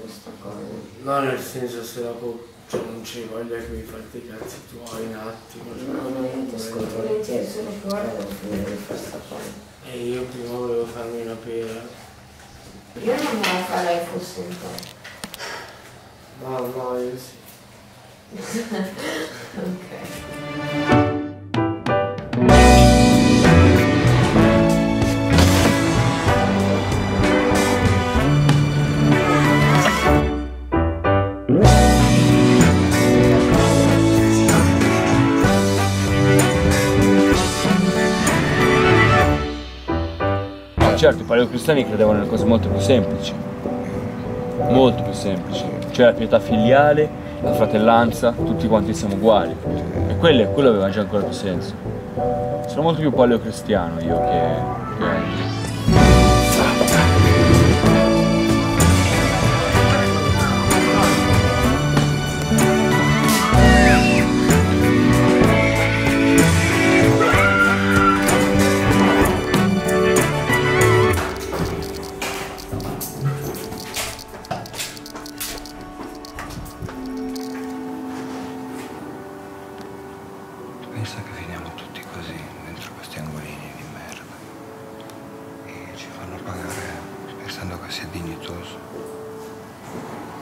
questa cosa? No, nel senso, se dopo cioè, non ci voglia che mi fatti i cazzi tuoi un attimo. No, ti ascolto volentieri, solo che ora devo finire di fare sta cosa. E io prima volevo farmi una pera. Io non me la farei fosse un po'. No, no, io sì. Ok. Certo, i paleocristiani credevano in cose molto più semplici, cioè la pietà filiale, la fratellanza, tutti quanti siamo uguali, e quello aveva già ancora più senso. Sono molto più paleocristiano io che... Pensa che finiamo tutti così, dentro questi angolini di merda, e ci fanno pagare pensando che sia dignitoso.